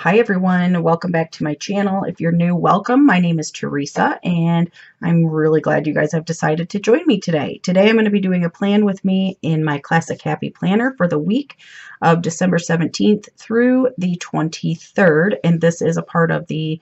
Hi everyone, welcome back to my channel. If you're new, welcome. My name is Teresa and I'm really glad you guys have decided to join me today. Today I'm going to be doing a plan with me in my classic Happy Planner for the week of December 17th through the 23rd, and this is a part of the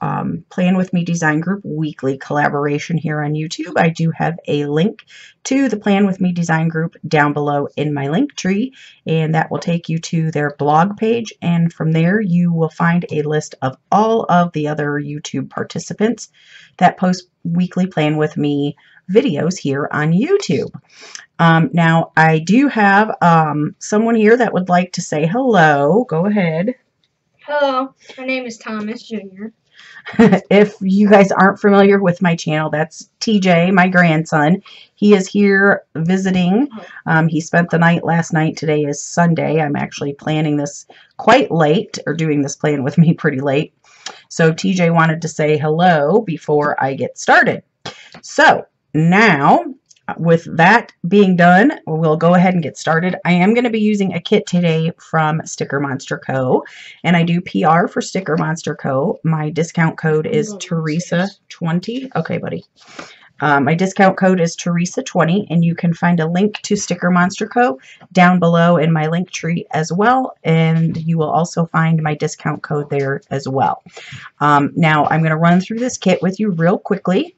Plan With Me Design Group weekly collaboration here on YouTube. I do have a link to the Plan With Me Design Group down below in my link tree, and that will take you to their blog page, and from there you will find a list of all of the other YouTube participants that post weekly Plan With Me videos here on YouTube. Now I do have someone here that would like to say hello. Go ahead. Hello, my name is Thomas Jr. If you guys aren't familiar with my channel, that's TJ, my grandson. He is here visiting. He spent the night last night. Today is Sunday. I'm actually planning this quite late, or doing this plan with me pretty late. So TJ wanted to say hello before I get started. So now, with that being done, we'll go ahead and get started. I am going to be using a kit today from Sticker Monster Co., and I do PR for Sticker Monster Co. My discount code is Teresa20. Okay, buddy. My discount code is Teresa20, and you can find a link to Sticker Monster Co. down below in my link tree as well, and you will also find my discount code there as well. Now, I'm going to run through this kit with you real quickly.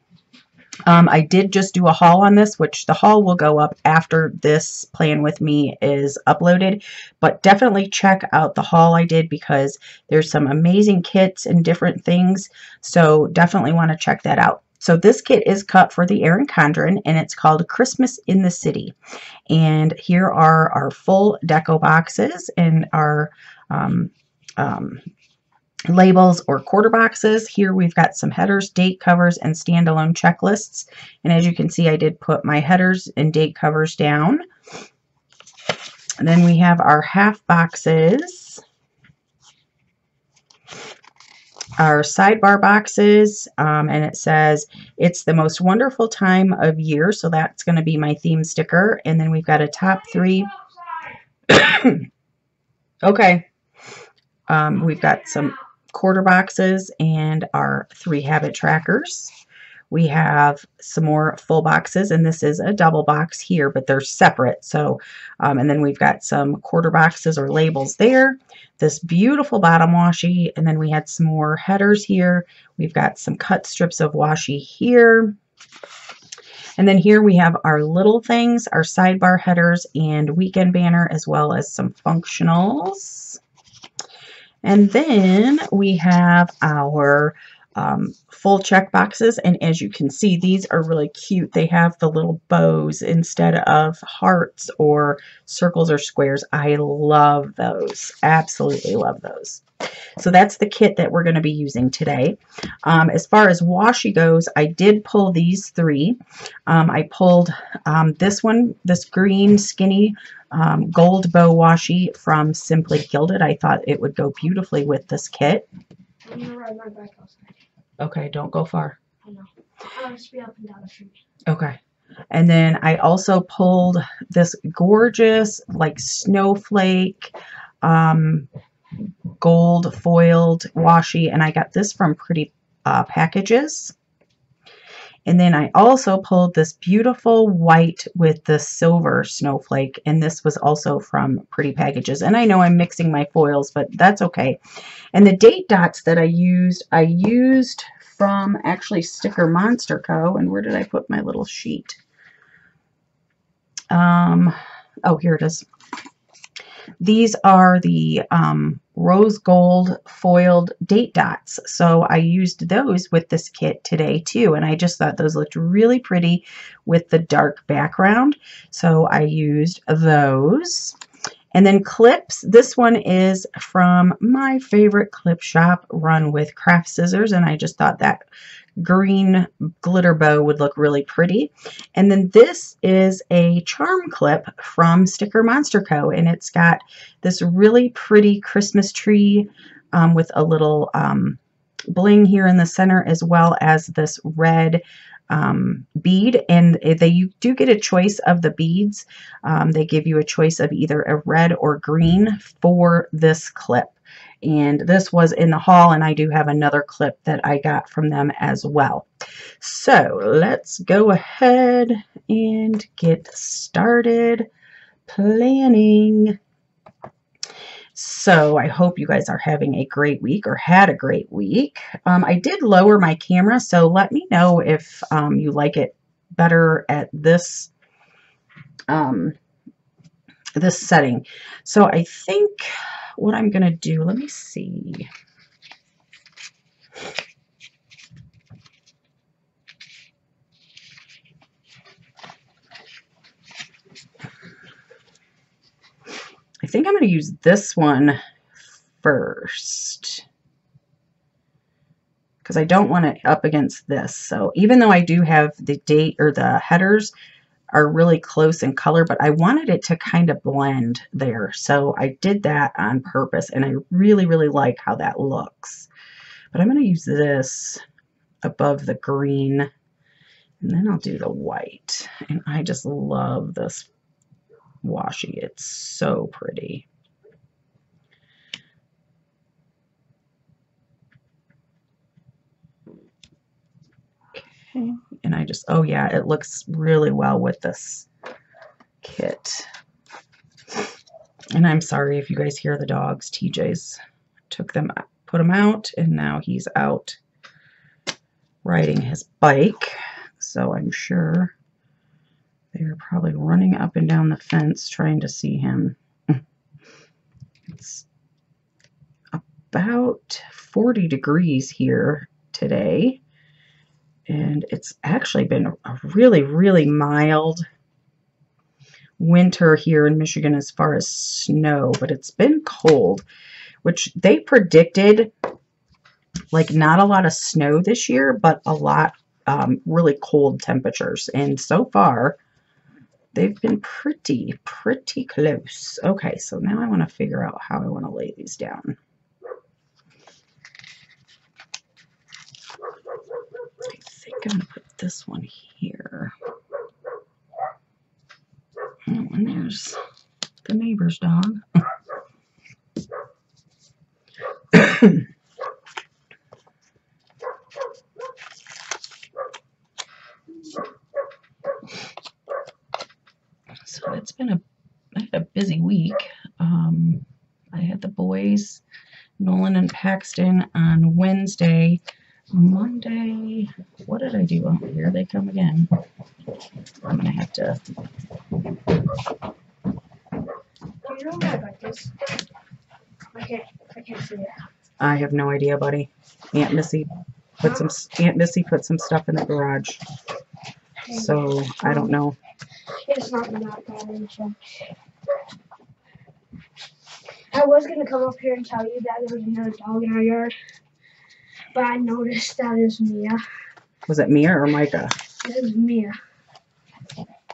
I did just do a haul on this, which the haul will go up after this plan with me is uploaded, but definitely check out the haul I did because there's some amazing kits and different things, so definitely want to check that out. So this kit is cut for the Erin Condren, and it's called Christmas in the City. And here are our full deco boxes and our labels or quarter boxes. Here we've got some headers, date covers, and standalone checklists. And as you can see, I did put my headers and date covers down. And then we have our half boxes, our sidebar boxes, and it says, it's the most wonderful time of year. So that's going to be my theme sticker. And then we've got a top three. Okay. We've got some quarter boxes and our three habit trackers. We have some more full boxes, and this is a double box here, but they're separate. So, and then we've got some quarter boxes or labels there, this beautiful bottom washi, and then we had some more headers here. We've got some cut strips of washi here. And then here we have our little things, our sidebar headers and weekend banner, as well as some functionals. And then we have our full check boxes, and as you can see, these are really cute. They have the little bows instead of hearts or circles or squares. I love those. Absolutely love those. So that's the kit that we're going to be using today. As far as washi goes, I did pull these three. I pulled this one, this green skinny gold bow washi from Simply Gilded. I thought it would go beautifully with this kit. I'm going to ride my bike outside. Okay, don't go far. I know. I'll just be up and down the street. Okay. And then I also pulled this gorgeous, like, snowflake gold foiled washi, and I got this from Pretty Packages. And then I also pulled this beautiful white with the silver snowflake, and this was also from Pretty Packages. And I know I'm mixing my foils, but that's okay. And the date dots that I used from actually Sticker Monster Co. And where did I put my little sheet? Oh, here it is. These are the rose gold foiled date dots. So I used those with this kit today too. And I just thought those looked really pretty with the dark background. So I used those. And then clips. This one is from my favorite clip shop, Run With Craft Scissors. And I just thought that green glitter bow would look really pretty. And then this is a charm clip from Sticker Monster Co. And it's got this really pretty Christmas tree with a little bling here in the center, as well as this red bead. And you do get a choice of the beads. They give you a choice of either a red or green for this clip. and this was in the haul, and I do have another clip that I got from them as well. So let's go ahead and get started planning. So I hope you guys are having a great week or had a great week. I did lower my camera, so let me know if you like it better at this this setting. So I think what I'm going to do, let me see. I think I'm going to use this one first because I don't want it up against this. So even though I do have the date, or the headers are really close in color, but I wanted it to kind of blend there. So I did that on purpose, and I really, really like how that looks. But I'm going to use this above the green, and then I'll do the white. And I just love this washi. It's so pretty. Okay, and I just, oh yeah, it looks really well with this kit. And I'm sorry if you guys hear the dogs. TJ's took them, put them out, and now he's out riding his bike, so I'm sure they're probably running up and down the fence trying to see him. It's about 40 degrees here today, and it's actually been a really, really mild winter here in Michigan as far as snow, but it's been cold, which they predicted, like, not a lot of snow this year, but a lot really cold temperatures, and so far they've been pretty close. Okay, so now I want to figure out how I want to lay these down. I think I'm going to put this one here. Oh, and there's the neighbor's dog. So it's been I had a busy week. I had the boys, Nolan and Paxton, on Wednesday. Monday, what did I do? Oh, here they come again. I'm going to have to... You're all right like this. I can't see it. I have no idea, buddy. Aunt Missy put some stuff in the garage. So, I don't know. It's not that interesting. I was going to come up here and tell you that there was another dog in our yard, but I noticed that is Mia. Was it Mia or Micah? It was Mia.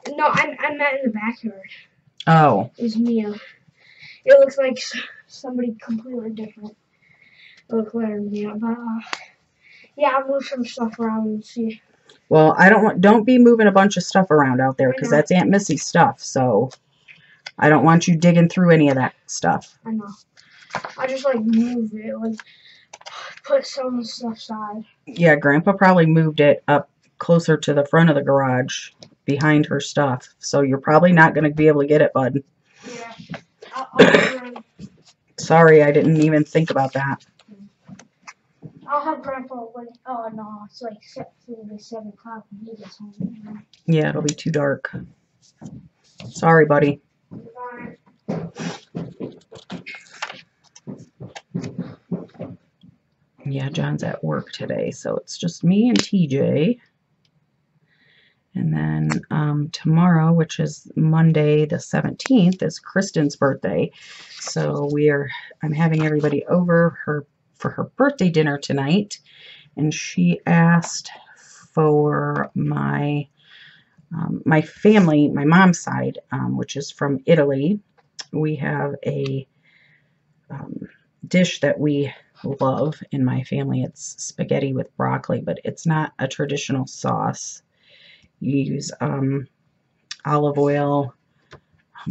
No, I meant in the backyard. Oh. It was Mia. It looks like somebody completely different. It looked like Mia, but yeah, I'll move some stuff around and see. Well, I don't be moving a bunch of stuff around out there, because that's Aunt Missy's stuff, so I don't want you digging through any of that stuff. I know. I just, like, move it, like, put some stuff aside. Yeah, Grandpa probably moved it up closer to the front of the garage behind her stuff, so you're probably not going to be able to get it, bud. Yeah. Sorry, I didn't even think about that. I'll have Grandpa wait. Oh, no, it's like 7 o'clock when he gets home. Yeah, it'll be too dark. Sorry, buddy. Bye. Yeah, John's at work today, so it's just me and TJ. And then tomorrow, which is Monday the 17th, is Kristen's birthday. So I'm having everybody over for her birthday dinner tonight, and she asked for my family, my mom's side, which is from Italy. We have a dish that we love in my family. It's spaghetti with broccoli, but it's not a traditional sauce. You use olive oil,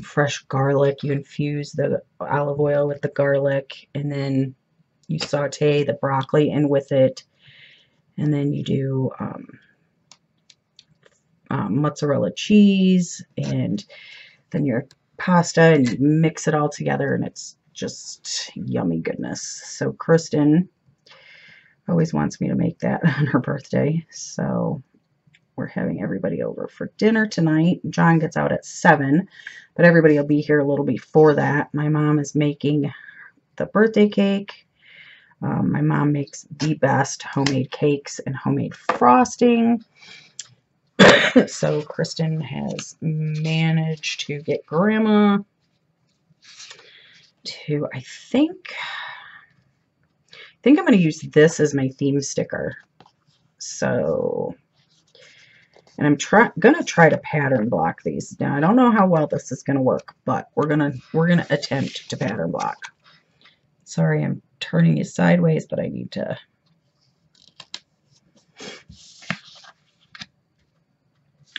fresh garlic. You infuse the olive oil with the garlic, and then You saute the broccoli in with it, and then you do mozzarella cheese, and then your pasta, and you mix it all together, and it's just yummy goodness. So Kristen always wants me to make that on her birthday, so we're having everybody over for dinner tonight. John gets out at 7, but everybody will be here a little before that. My mom is making the birthday cake. My mom makes the best homemade cakes and homemade frosting. So Kristen has managed to get Grandma to, I think I'm going to use this as my theme sticker. So, and I'm gonna try to pattern block these. Now I don't know how well this is gonna work, but we're gonna attempt to pattern block. Sorry, I'm turning you sideways, but I need to.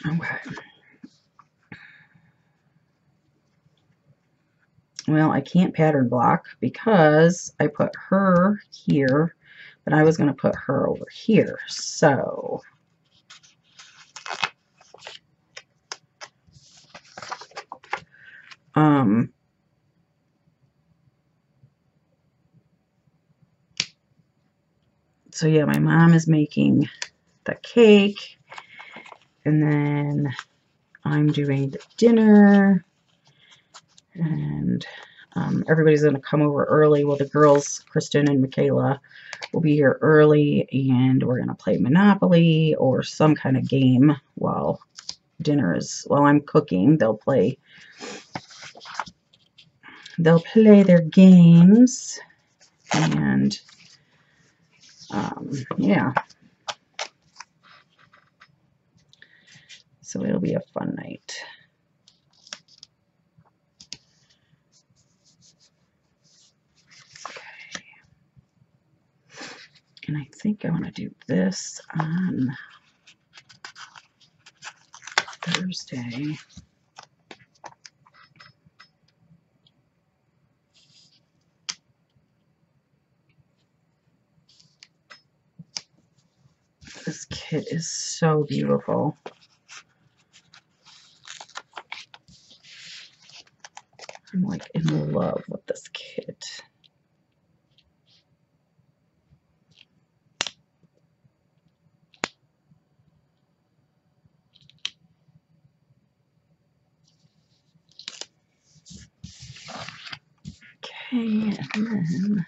Okay. Well, I can't pattern block because I put her here, but I was gonna put her over here. So. So yeah, my mom is making the cake, and then I'm doing the dinner, and everybody's going to come over early. Well, the girls, Kristen and Michaela, will be here early, and we're going to play Monopoly or some kind of game while dinner is, while I'm cooking. They'll play their games, and yeah, so it'll be a fun night. Okay. And I think I want to do this on Thursday. This kit is so beautiful. I'm like in love with this kit. Okay, and then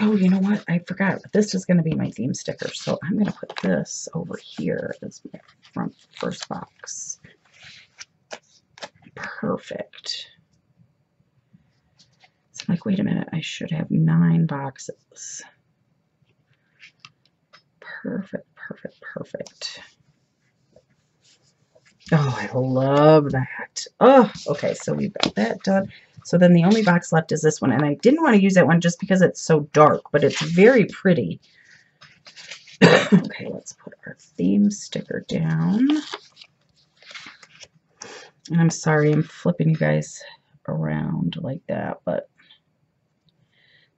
oh, you know what? I forgot. This is going to be my theme sticker, so I'm going to put this over here as my front first box. Perfect. So I'm like, wait a minute. I should have 9 boxes. Perfect, perfect, perfect. Oh, I love that. Oh, okay. So we've got that done. So then the only box left is this one. And I didn't want to use that one just because it's so dark, but it's very pretty. Okay, let's put our theme sticker down. And I'm sorry I'm flipping you guys around like that, but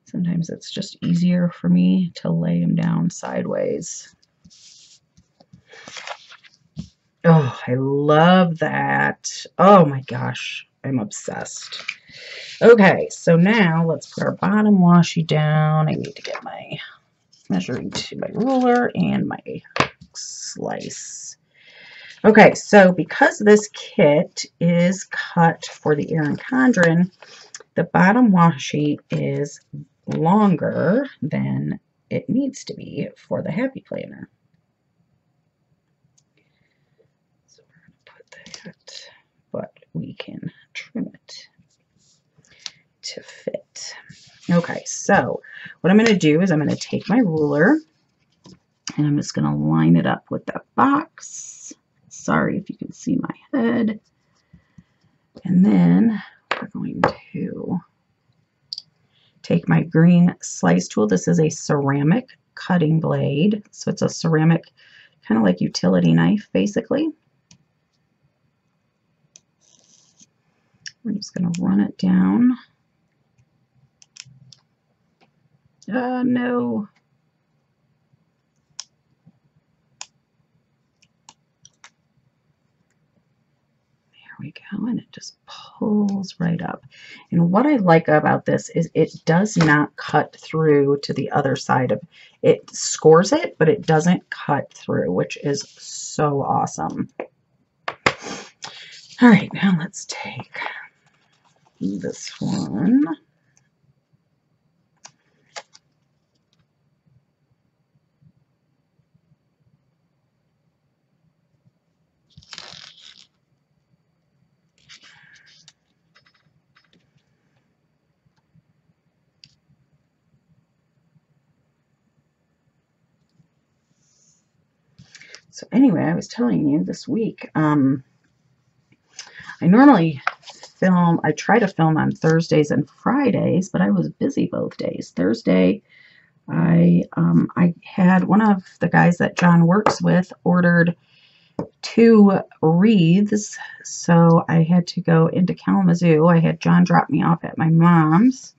sometimes it's just easier for me to lay them down sideways. Oh, I love that. Oh my gosh, I'm obsessed. Okay, so now let's put our bottom washi down. I need to get my measuring to my ruler and my slice. Okay, so because this kit is cut for the Erin Condren, the bottom washi is longer than it needs to be for the Happy Planner. So we're going to put that, but we can trim it to fit. Okay, so what I'm going to do is I'm going to take my ruler and I'm just going to line it up with that box. Sorry if you can see my head. And then we're going to take my green slice tool. This is a ceramic cutting blade. So it's a ceramic, kind of like utility knife, basically. We're just going to run it down. No. We go, and it just pulls right up. And what I like about this is it does not cut through to the other side of it. Scores it, but it doesn't cut through, which is so awesome. All right, now let's take this one. So anyway, I was telling you this week, I normally film, I try to film on Thursdays and Fridays, but I was busy both days. Thursday, I had one of the guys that John works with ordered 2 wreaths. So I had to go into Kalamazoo. I had John drop me off at my mom's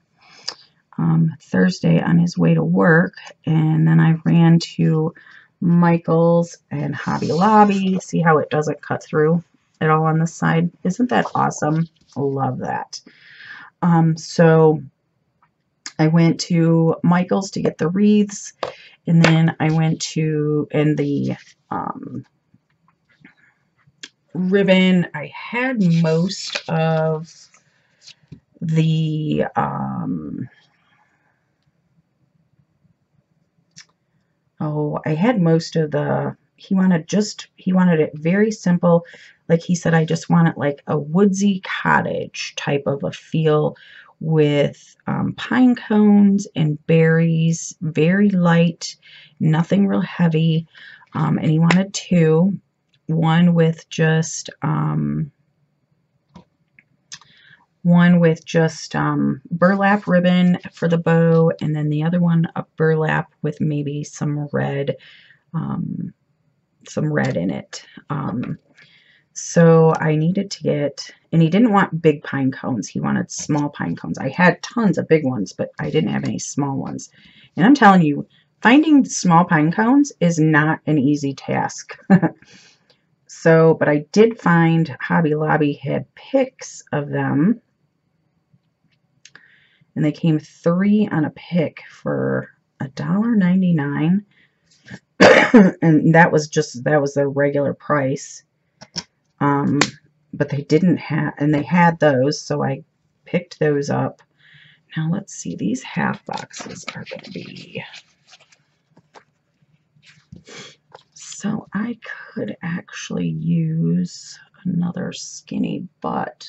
Thursday on his way to work. And then I ran to Michael's and Hobby Lobby. See how it doesn't cut through at all on this side? Isn't that awesome? Love that. So I went to Michael's to get the wreaths, and then I went to, and the ribbon. I had most of the he wanted it very simple. Like he said, I just want it like a woodsy cottage type of a feel with pine cones and berries, very light, nothing real heavy. And he wanted 2, one with just burlap ribbon for the bow, and then the other one a burlap with maybe some red in it. So I needed to get, and he didn't want big pine cones. He wanted small pine cones. I had tons of big ones, but I didn't have any small ones. And I'm telling you, finding small pine cones is not an easy task. So, but I did find Hobby Lobby had picks of them. And they came 3 on a pick for $1.99. And that was just, that was their regular price. But they didn't have, and they had those, so I picked those up. Now let's see, these half boxes are going to be. So I could actually use another skinny butt.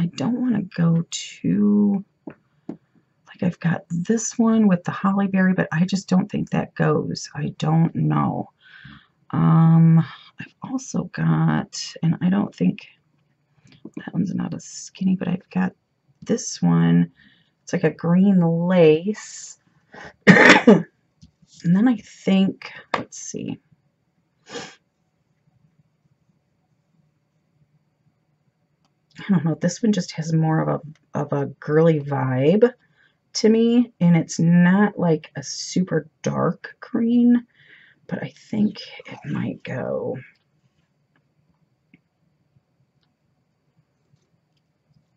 I don't want to go too, like I've got this one with the holly berry, but I just don't think that goes. I don't know. I've also got, and I don't think, that one's not as skinny, but I've got this one. It's like a green lace. And then I think, let's see. I don't know, this one just has more of a girly vibe to me, and it's not like a super dark green, but I think it might go.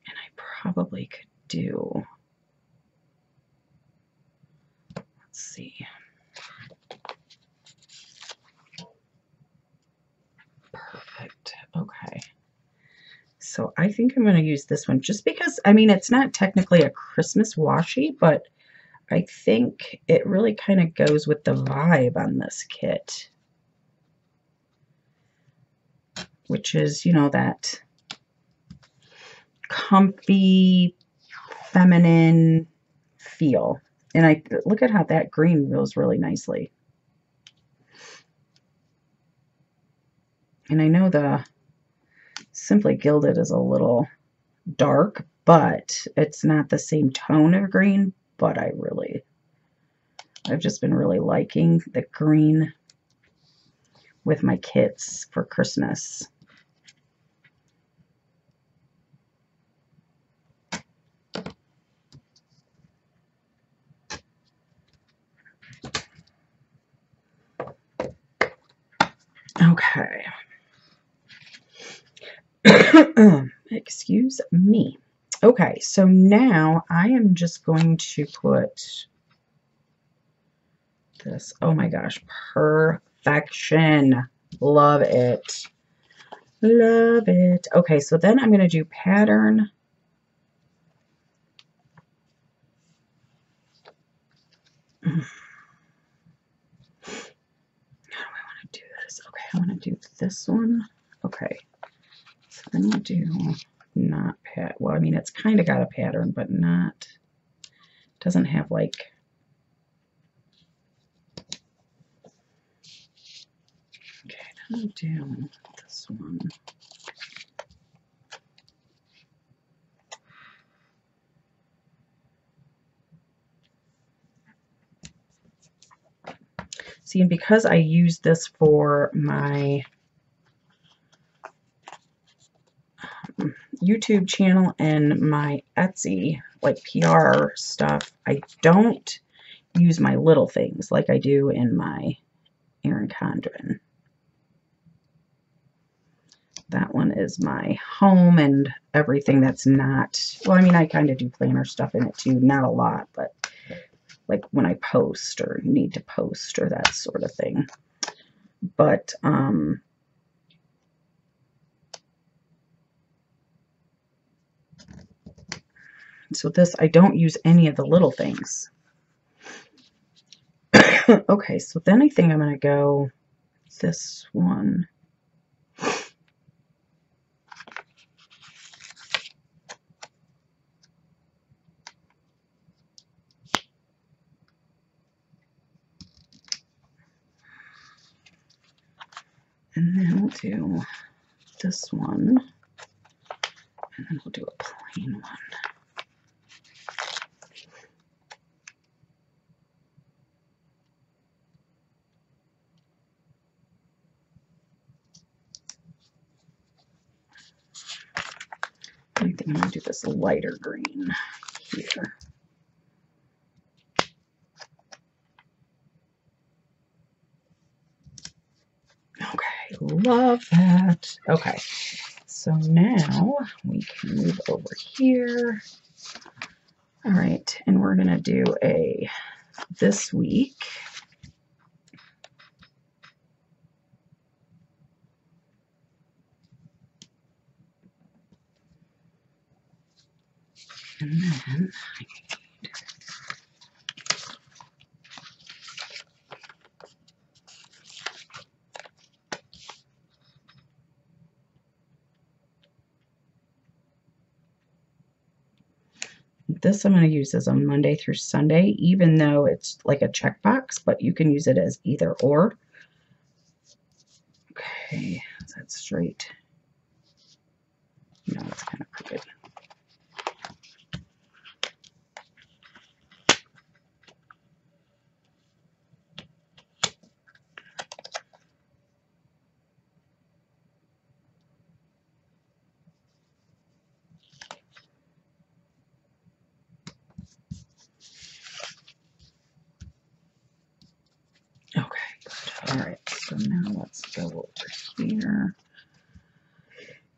And I probably could do, let's see, perfect, okay. So I think I'm going to use this one just because, I mean, it's not technically a Christmas washi, but I think it really kind of goes with the vibe on this kit, which is, you know, that comfy, feminine feel. And I look at how that green goes really nicely. And I know the Simply Gilded is a little dark, but it's not the same tone of green, but I've just been really liking the green with my kits for Christmas. Okay. Excuse me. Okay, so now I am just going to put this. Oh my gosh, perfection. Love it. Love it. Okay, so then I'm going to do pattern. I want to do this one. Okay. So then we'll do not pat. Well, I mean, it's kind of got a pattern, but not, doesn't have like, okay, then we'll do this one. See, and because I use this for my YouTube channel and my Etsy, like PR stuff, I don't use my little things like I do in my Erin Condren. That one is my home and everything that's not, well, I mean, I kind of do planner stuff in it too. Not a lot, but like when I post or need to post or that sort of thing. But, so this, I don't use any of the little things. Okay, so then I think I'm going to go this one. And then we'll do this one, and then we'll do a plain one. I think I'm going to do this lighter green here. Love that. Okay, so now we can move over here. All right, and we're gonna do a this week. And then I need this. I'm going to use as a Monday through Sunday, even though it's like a checkbox, but you can use it as either or. Okay, is that straight? No, it's kind of crooked.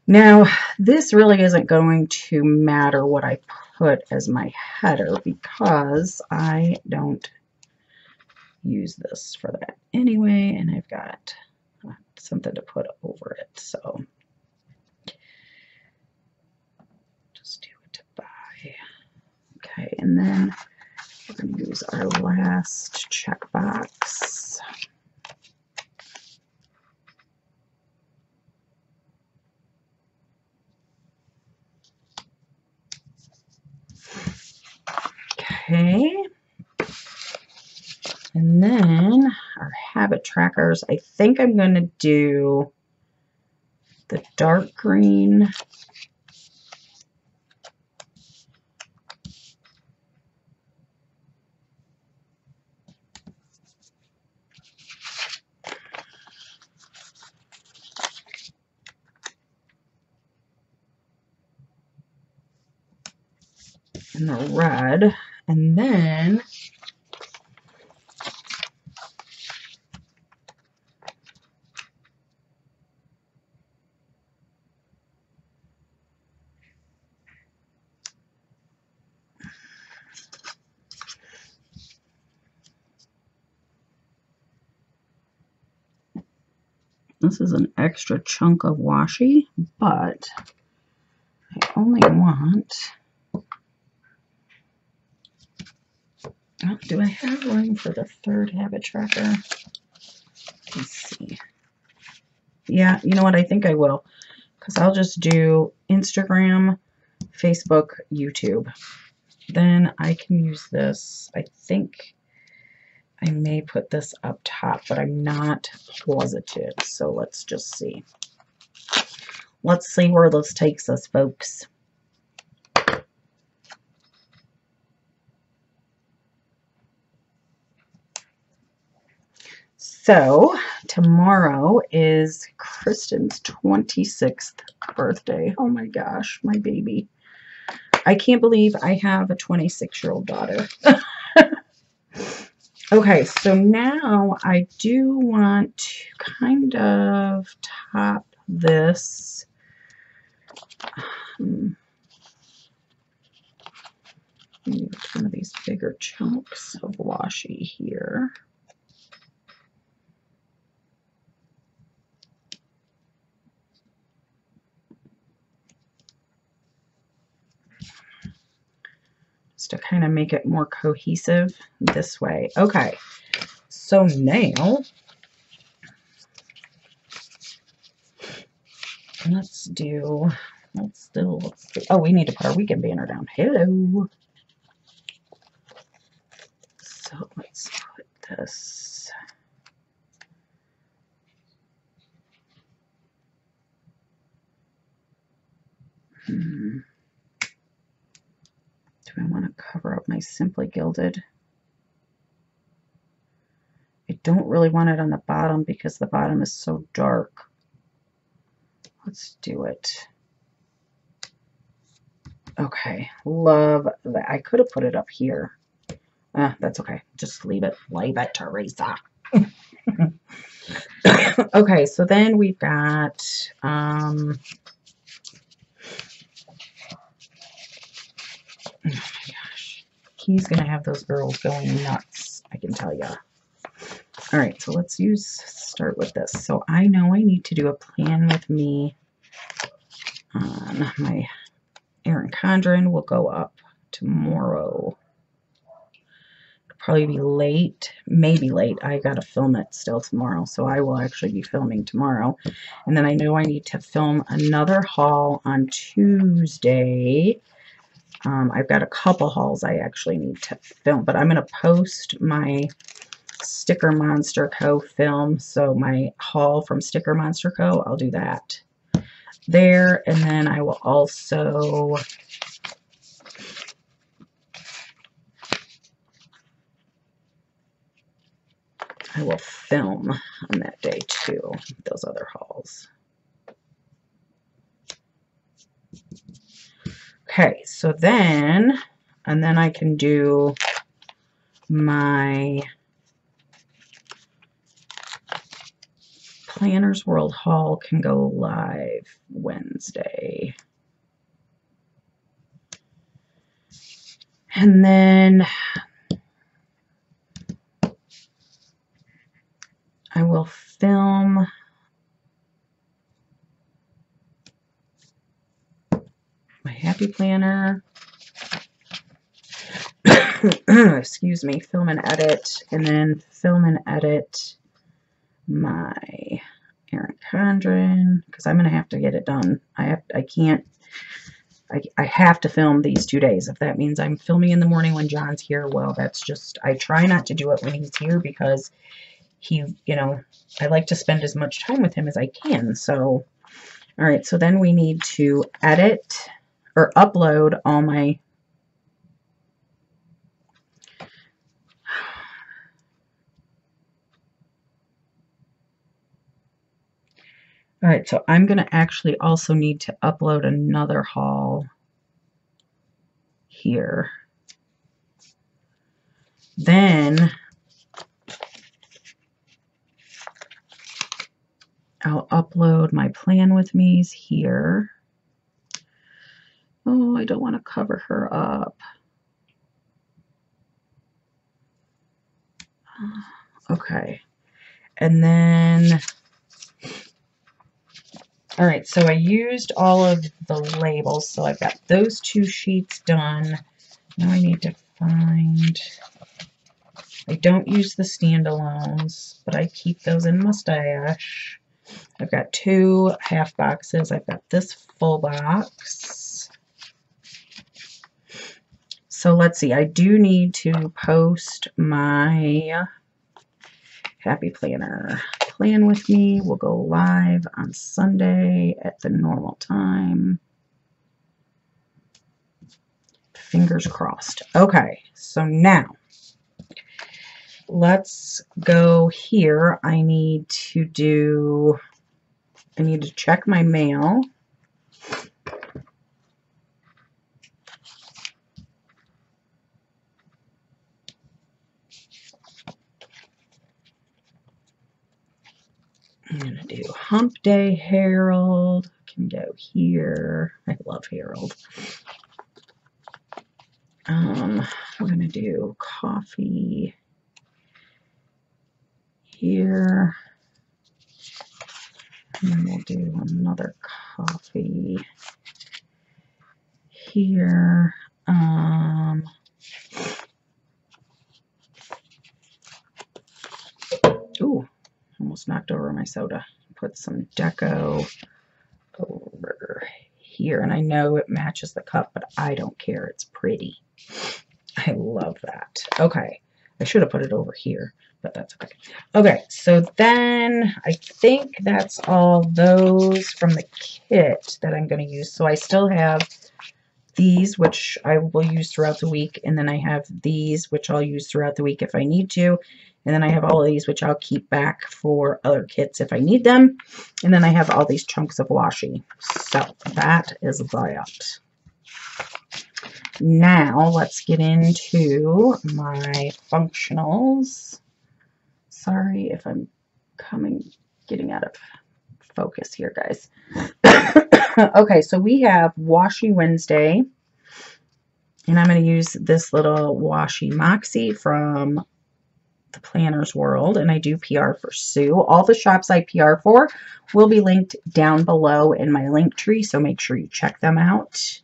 Now, this really isn't going to matter what I put as my header because I don't use this for that anyway, and I've got something to put over it, so just do it to buy. Okay, and then we're going to use our last checkbox. Okay, and then our habit trackers, I think I'm going to do the dark green. And the red, and then this is an extra chunk of washi, but I only want. Oh, do I have room for the third habit tracker? Let's see. Yeah, you know what? I think I will, because I'll just do Instagram, Facebook, YouTube. Then I can use this. I think I may put this up top, but I'm not positive. So let's just see. Let's see where this takes us, folks. So tomorrow is Kristen's 26th birthday. Oh my gosh, my baby. I can't believe I have a 26-year-old daughter. Okay, so now I do want to kind of top this. Maybe one of these bigger chunks of washi here. To kind of make it more cohesive this way. Okay, so now let's do, let's do, oh, we need to put our weekend banner down. Hello. So let's put this. I want to cover up my Simply Gilded. I don't really want it on the bottom because the bottom is so dark. Let's do it. Okay, love that. I could have put it up here. That's okay. Just leave it. Leave it, Teresa. Okay, so then we've got... oh my gosh, he's gonna have those girls going nuts, I can tell you. All right, so let's start with this. So I know I need to do a plan with me on my Erin Condren will go up tomorrow. It'll probably be late, maybe late. I gotta film it still tomorrow, so I will actually be filming tomorrow. And then I know I need to film another haul on Tuesday. I've got a couple hauls I actually need to film, but I'm going to post my Sticker Monster Co. film. So my haul from Sticker Monster Co., I'll do that there. And then I will also film on that day too, those other hauls. Okay, so then, and then I can do my Planners World haul can go live Wednesday. And then I will film... my Happy Planner, excuse me, film and edit, and then film and edit my Erin Condren, because I'm going to have to get it done. I have to film these 2 days. If that means I'm filming in the morning when John's here, well, that's just, I try not to do it when he's here because he, you know, I like to spend as much time with him as I can, so... All right, so then we need to edit or upload all my all right, so I'm going to actually also need to upload another haul here. Then I'll upload my plan with me's here. Oh, I don't want to cover her up. Okay. And then... all right, so I used all of the labels, so I've got those two sheets done. Now I need to find, I don't use the standalones, but I keep those in my stash. I've got two half boxes. I've got this full box. So let's see, I do need to post my Happy Planner. Plan with me. We'll go live on Sunday at the normal time. Fingers crossed. Okay, so now let's go here. I need to check my mail. I'm going to do Hump Day Herald. Can go here. I love Herald. I'm going to do coffee here. And then we'll do another coffee here. Ooh. Almost knocked over my soda. Put some deco over here, and I know it matches the cup, but I don't care. It's pretty. I love that. Okay, I should have put it over here, but that's okay. Okay, so then I think that's all those from the kit that I'm going to use. So I still have these, which I will use throughout the week, and then I have these, which I'll use throughout the week if I need to. And then I have all of these, which I'll keep back for other kits if I need them. And then I have all these chunks of washi. So that is that. Now let's get into my functionals. Sorry if I'm getting out of focus here, guys. Okay, so we have Washi Wednesday. And I'm going to use this little Washi Moxie from The Planners World, and I do PR for Sue. All the shops I PR for will be linked down below in my link tree, so make sure you check them out.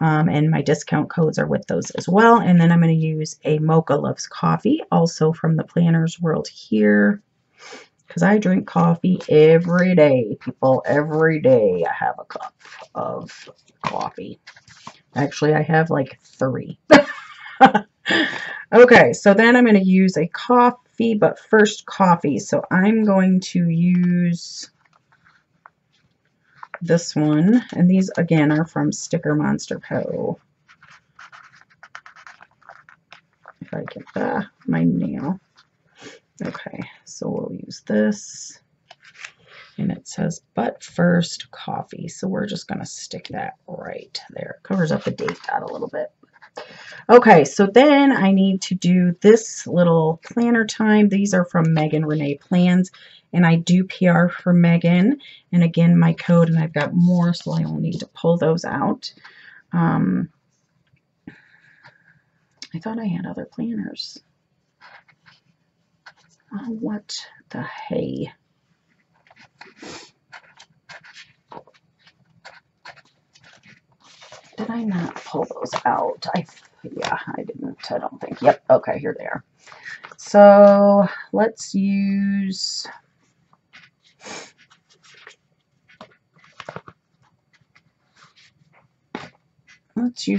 And my discount codes are with those as well. And then I'm going to use a Mocha Loves Coffee, also from The Planners World here, because I drink coffee every day, people. Every day I have a cup of coffee. Actually, I have like 3. Okay, so then I'm going to use a coffee, but first coffee. So I'm going to use this one. And these, again, are from Sticker Monster Co. If I get my nail. Okay, so we'll use this. And it says, but first coffee. So we're just going to stick that right there. It covers up the date dot a little bit. Okay, so then I need to do this little planner time. These are from Megan Renee Plans, and I do PR for Megan. And again, my code, and I've got more, so I will need to pull those out. I thought I had other planners. Oh, what the hey? Did I not pull those out? Yeah, I didn't. I don't think. Yep. Okay, here they are. So let's use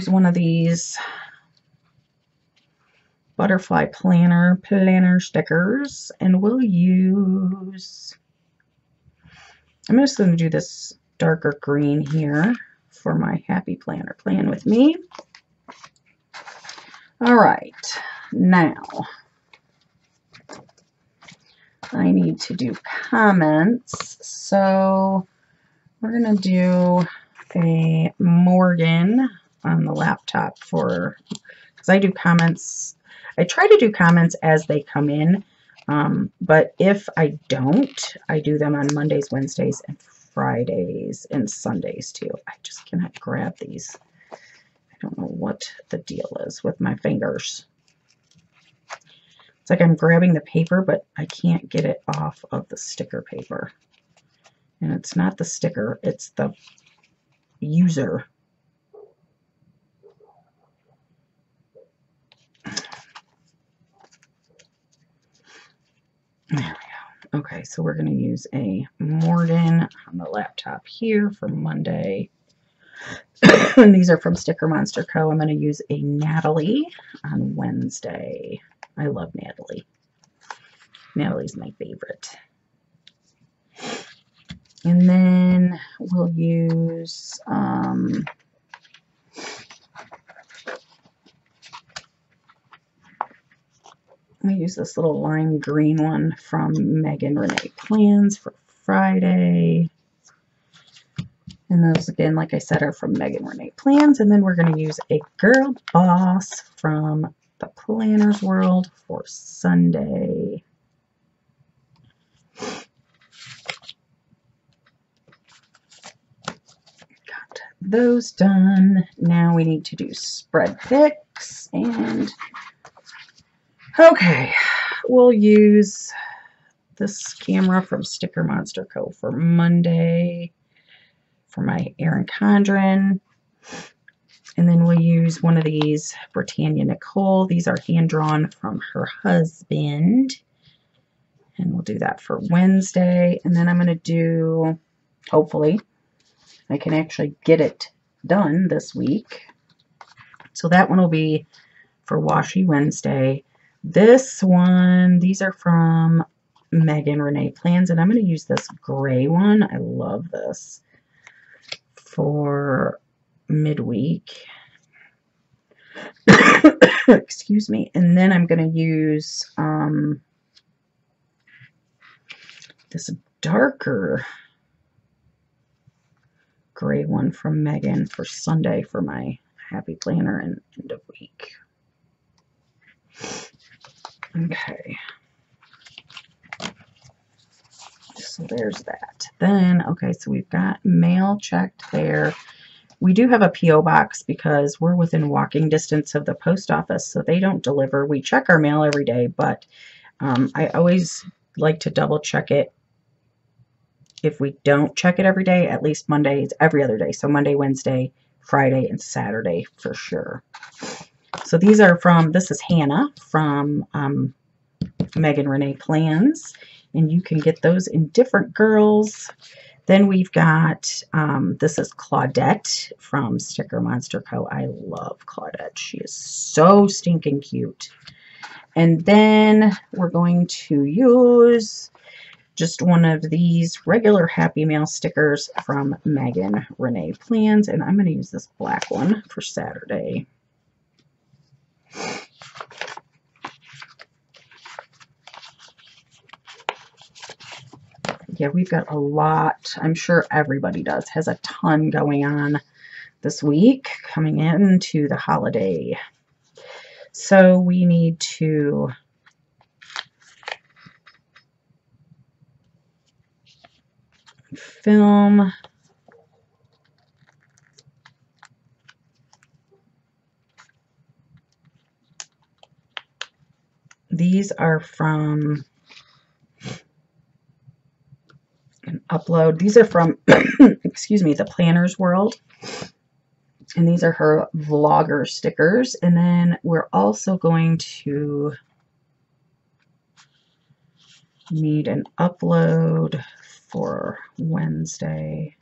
one of these Butterfly planner stickers, and we'll use. I'm just going to do this darker green here for my Happy Planner. Plan with me. All right, now I need to do comments, so we're going to do a Morgan on the laptop for, because I do comments, I try to do comments as they come in, but if I don't, I do them on Mondays, Wednesdays, and Fridays, and Sundays too. I just cannot grab these. I don't know what the deal is with my fingers. It's like I'm grabbing the paper, but I can't get it off of the sticker paper. And it's not the sticker, it's the user. There we go. Okay, so we're going to use a Morgan on the laptop here for Monday. And these are from Sticker Monster Co. I'm going to use a Natalie on Wednesday. I love Natalie. Natalie's my favorite. And then we'll use I'm going to use this little lime green one from Megan Renee Plans for Friday. And those, again, like I said, are from Megan Renee Plans. And then we're going to use a Girl Boss from The Planners World for Sunday. Got those done. Now we need to do spread picks and... Okay, we'll use this camera from Sticker Monster Co. for Monday for my Erin Condren. And then we'll use one of these, Britannia Nicole. These are hand-drawn from her husband. And we'll do that for Wednesday. And then I'm going to do, hopefully, I can actually get it done this week. So that one will be for Washi Wednesday. This one, these are from Megan Renee Plans, and I'm going to use this gray one. I love this for midweek. Excuse me. And then I'm going to use this darker gray one from Megan for Sunday for my Happy Planner and end of week. Okay, so there's that. Then, okay, so we've got mail checked there. We do have a P.O. box because we're within walking distance of the post office, so they don't deliver. We check our mail every day, but I always like to double check it. If we don't check it every day, at least Monday, it's every other day. So Monday, Wednesday, Friday, and Saturday for sure. So these are from, this is Hannah from Megan Renee Plans, and you can get those in different girls. Then we've got, this is Claudette from Sticker Monster Co. I love Claudette. She is so stinking cute. And then we're going to use just one of these regular Happy Mail stickers from Megan Renee Plans, and I'm going to use this black one for Saturday. Yeah, we've got a lot. I'm sure everybody does, has a ton going on this week coming into the holiday. So we need to film. These are from an upload. These are from, excuse me, The Planners World. And these are her vlogger stickers. And then we're also going to need an upload for Wednesday.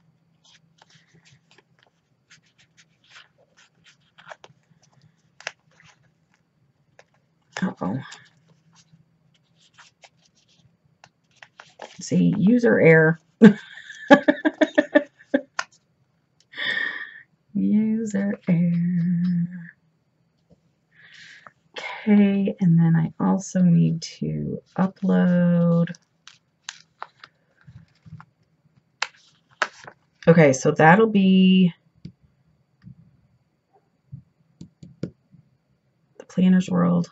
Uh-oh. See, user error. Loser air. Okay, and then I also need to upload. Okay, so that'll be The Planners World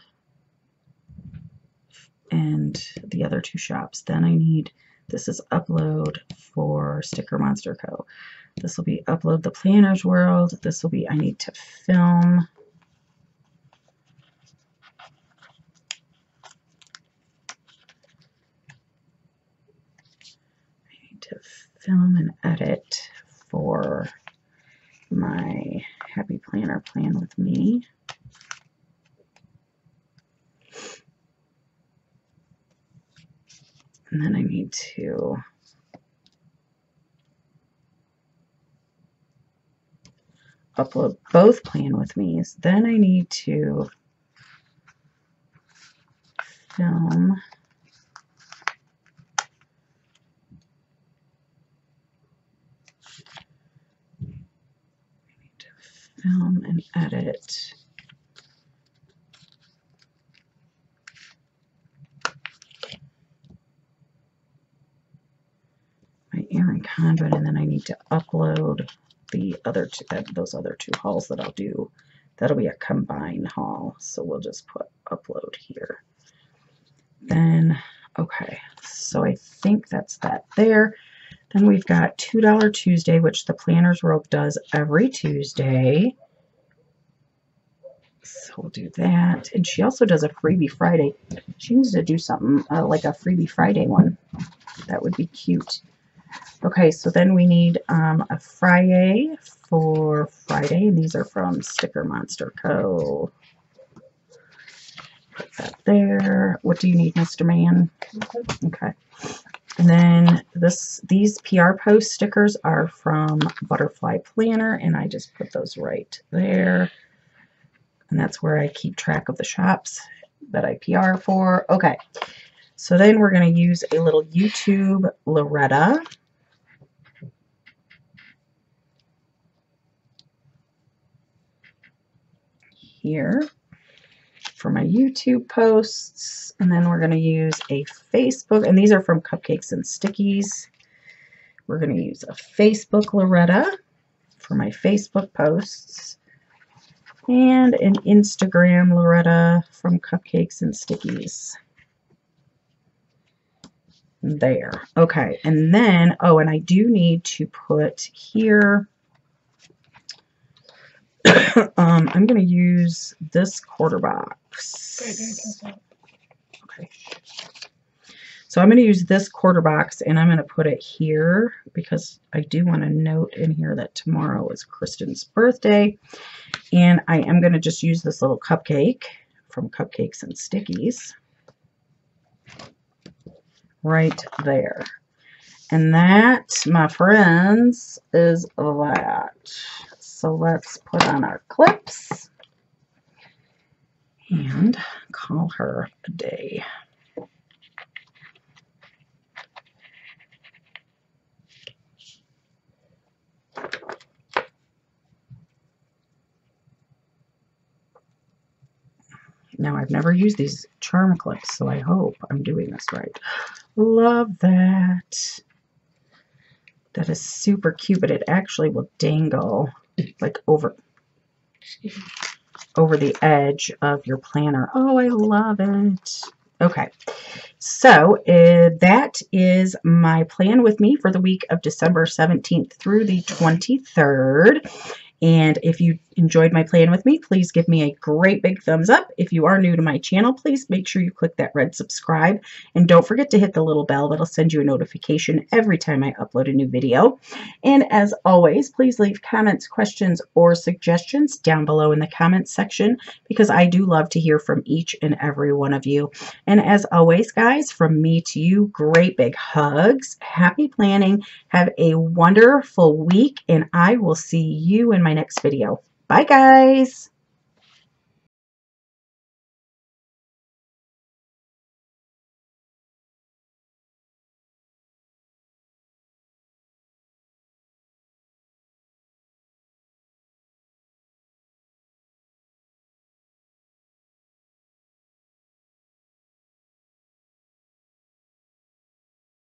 and the other two shops. Then I need, this is upload for Sticker Monster Co. This will be upload The Planners World. This will be, I need to film. I need to film and edit for my Happy Planner Plan with Me. And then I need to upload both Plan With Me's. Then I need to film and edit my Erin Condren, and then I need to upload the other two, those other two hauls that I'll do. That'll be a combined haul, so we'll just put upload here. Then, okay, so I think that's that there. Then we've got $2 Tuesday, which the Planners World does every Tuesday. So we'll do that. And she also does a Freebie Friday. She needs to do something like a Freebie Friday one. That would be cute. Okay, so then we need a Friday for Friday. And these are from Sticker Monster Co. Put that there. What do you need, Mr. Man? Okay. And then these PR post stickers are from Butterfly Planner, and I just put those right there. And that's where I keep track of the shops that I PR for. Okay, so then we're going to use a little YouTube Loretta. Here for my YouTube posts, and then we're going to use a Facebook, and these are from Cupcakes and Stickies. We're going to use a Facebook Loretta for my Facebook posts, and an Instagram Loretta from Cupcakes and Stickies. There. Okay, and then, oh, and I do need to put here, I'm going to use this quarter box. Okay. So I'm going to use this quarter box, and I'm going to put it here because I do want to note in here that tomorrow is Kristen's birthday. And I am going to just use this little cupcake from Cupcakes and Stickies right there. And that, my friends, is that. So let's put on our clips and call her a day. Now, I've never used these charm clips, so I hope I'm doing this right. Love that. That is super cute, but it actually will dangle like over the edge of your planner. Oh, I love it. Okay, so that is my plan with me for the week of December 17th through the 23rd. And if you enjoyed my plan with me, please give me a great big thumbs up. If you are new to my channel, please make sure you click that red subscribe. And don't forget to hit the little bell. That'll send you a notification every time I upload a new video. And as always, please leave comments, questions, or suggestions down below in the comments section, because I do love to hear from each and every one of you. And as always, guys, from me to you, great big hugs. Happy planning. Have a wonderful week. And I will see you in my next video. Bye, guys.